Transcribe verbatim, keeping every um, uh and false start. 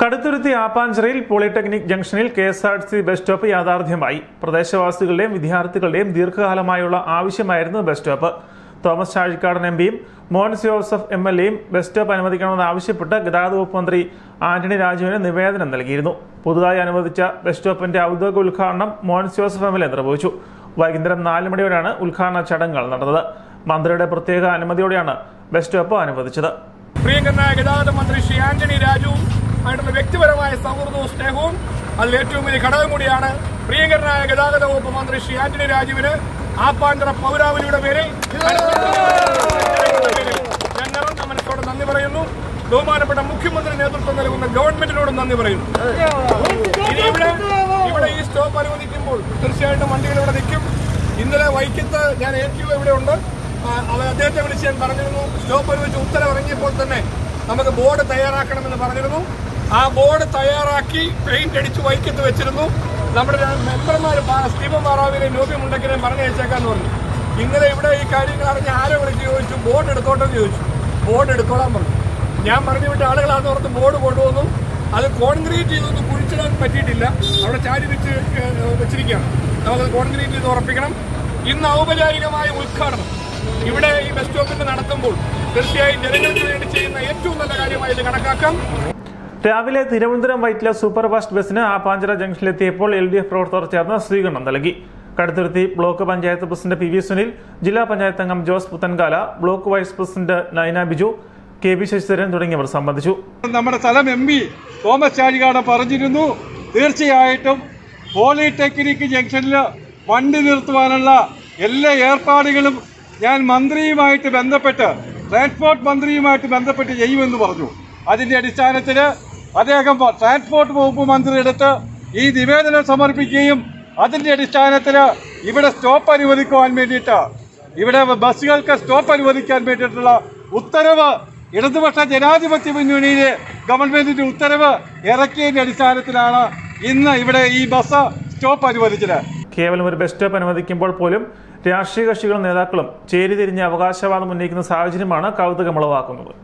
കടുത്തുരുത്തി ആപ്പാഞ്ചിറയിൽ പോളിടെക്നിക് ജംഗ്ഷനിൽ KSRTC bus stop യാഥാർത്ഥ്യമായി. പ്രദേശവാസികളുടെയും വിദ്യാർത്ഥികളുടെയും ദീർഘകാലമായുള്ള ആവശ്യമായിരുന്നു ബസ് സ്റ്റോപ്പ്. തോമസ് ചാഴിക്കാടൻ എംപിയും മോൻസ് ജോസഫ് എം എൽ എയും ബസ് സ്റ്റോപ്പ് അനുവദിക്കണമെന്ന് ആവശ്യപ്പെട്ട് ഗതാഗത വകുപ്പ് മന്ത്രി ആന്റണി രാജുവിന് നിവേദനം നൽകിയിരുന്നു. പുതുതായി അനുവദിച്ച ബസ് സ്റ്റോപ്പിന്റെ ഔദ്യോഗിക ഉദ്ഘാടനം Mons Joseph M L A നിർവഹിച്ചു. വൈകുന്നേരം നാല് മണിയോടെയാണ് ഉദ്ഘാടന ചടങ്ങുകൾ നടന്നത്. മന്ത്രിയുടെ പ്രത്യേക അനുമതിയോടെയാണ് ബസ് സ്റ്റോപ്പ് അനുവദിച്ചത്. പ്രിയങ്കരനായ ഗതാഗത മന്ത്രി ശ്രീ ആന്റണി രാജു ആയിട്ടുള്ള വ്യക്തിപരമായ സൗഹൃദവും സ്നേഹവും അതിലേറ്റവും വലിയ ഘടകം കൂടിയാണ്. പ്രിയങ്കരനായ ഗതാഗത വകുപ്പ് മന്ത്രി ശ്രീ ആന്റണി രാജുവിന് ആപ്പാഞ്ചിറ പൗരാവലിയുടെ പേരിൽ ഞാൻ നിറഞ്ഞ മനസ്സോട് നന്ദി പറയുന്നു. ബഹുമാനപ്പെട്ട മുഖ്യമന്ത്രി നേതൃത്വം നൽകുന്ന ഗവൺമെന്റിനോട് നന്ദി പറയുന്നു. ഇവിടെ ഇവിടെ ഈ സ്റ്റോപ്പ് അനുവദിക്കുമ്പോൾ തീർച്ചയായിട്ടും വണ്ടികൾ ഇവിടെ നിൽക്കും. ഇന്നലെ വൈക്കത്ത് ഞാൻ ഏറ്റവും ഇവിടെ ഉണ്ട്, അദ്ദേഹത്തെ വിളിച്ച് ഞാൻ പറഞ്ഞിരുന്നു, സ്റ്റോപ്പ് അനുവദിച്ച് ഉത്തരവിറങ്ങിയപ്പോൾ തന്നെ നമുക്ക് ബോർഡ് തയ്യാറാക്കണമെന്ന് പറഞ്ഞിരുന്നു. ആ ബോർഡ് തയ്യാറാക്കി പെയിന്റ് അടിച്ച് വൈക്കത്ത് വെച്ചിരുന്നു. നമ്മുടെ മെമ്പർമാർ സ്റ്റീഫൻ മാറാവിനെ നോക്കി ഉണ്ടെങ്കിലും പറഞ്ഞയച്ചേക്കാന്ന് പറഞ്ഞു. ഇന്നലെ ഇവിടെ ഈ കാര്യങ്ങൾ അറിഞ്ഞ് ആരോ വിളിച്ച് ചോദിച്ചു ബോർഡ് എടുത്തോട്ടെന്ന് ചോദിച്ചു. ബോർഡ് എടുത്തോളാൻ പറഞ്ഞു. ഞാൻ പറഞ്ഞു വിട്ട ആളുകളാന്ന് ഓർത്ത് ബോർഡ് കൊണ്ടുവന്നു. അത് കോൺക്രീറ്റ് ചെയ്തൊന്നും കുഴിച്ചിടാൻ പറ്റിയിട്ടില്ല, അവിടെ ചാരി വെച്ച് വെച്ചിരിക്കുകയാണ്. നമുക്കത് കോൺക്രീറ്റ് ചെയ്ത് ഉറപ്പിക്കണം. ഇന്ന് ഔപചാരികമായ ഉദ്ഘാടനം ഇവിടെ ഈ ബസ് സ്റ്റോപ്പിൽ നടത്തുമ്പോൾ തീർച്ചയായും ജനങ്ങൾക്ക് വേണ്ടി ചെയ്യുന്ന ഏറ്റവും നല്ല കാര്യമായിട്ട് കണക്കാക്കാം. രാവിലെ തിരുവനന്തപുരം വൈറ്റില സൂപ്പർഫാസ്റ്റ് ബസ്സിന് ആപ്പാഞ്ചിറ ജംഗ്ഷനിലെത്തിയപ്പോൾ എൽ ഡി എഫ് പ്രവർത്തകർ ചേർന്ന് സ്വീകരണം നൽകി. Kaduthuruthy block panchayat president P V Sunil, ജില്ലാ പഞ്ചായത്ത് അംഗം Jose Puthenkala, block vice president Naina Biju, K B Sasidharan തുടങ്ങിയവർ സംബന്ധിച്ചു. നമ്മുടെ സ്ഥലം എം പി തോമസ് ചാഴികാടൻ പറഞ്ഞിരുന്നു, തീർച്ചയായിട്ടും പോളിടെക്നിക് ജംഗ്ഷനിൽ വണ്ടി നിർത്തുവാനുള്ള എല്ലാ ഏർപ്പാടുകളും ഞാൻ മന്ത്രിയുമായിട്ട് ബന്ധപ്പെട്ട് ട്രാൻസ്പോർട്ട് മന്ത്രിയുമായിട്ട് ബന്ധപ്പെട്ട് ചെയ്യുമെന്ന് പറഞ്ഞു. അതിൻ്റെ അടിസ്ഥാനത്തിൽ അദ്ദേഹം ട്രാൻസ്പോർട്ട് വകുപ്പ് മന്ത്രിയെടുത്ത് ഈ നിവേദനം സമർപ്പിക്കുകയും അതിൻ്റെ അടിസ്ഥാനത്തിൽ ഇവിടെ സ്റ്റോപ്പ് അനുവദിക്കുവാൻ വേണ്ടിയിട്ട് ഇവിടെ ബസ്സുകൾക്ക് സ്റ്റോപ്പ് അനുവദിക്കാൻ വേണ്ടിയിട്ടുള്ള ഉത്തരവ് ഇടതുപക്ഷ ജനാധിപത്യ മുന്നണിയിലെ ഗവൺമെൻറ്റിൻ്റെ ഉത്തരവ് ഇറക്കിയതിൻ്റെ അടിസ്ഥാനത്തിലാണ് ഇന്ന് ഇവിടെ ഈ ബസ് സ്റ്റോപ്പ് അനുവദിച്ചത്. കേവലം ഒരു ബസ് സ്റ്റോപ്പ് അനുവദിക്കുമ്പോൾ പോലും രാഷ്ട്രീയ കക്ഷികളും നേതാക്കളും ചേരിതിരിഞ്ഞ അവകാശവാദം ഉന്നയിക്കുന്ന സാഹചര്യമാണ് കൗതുകമുളവാക്കുന്നത്.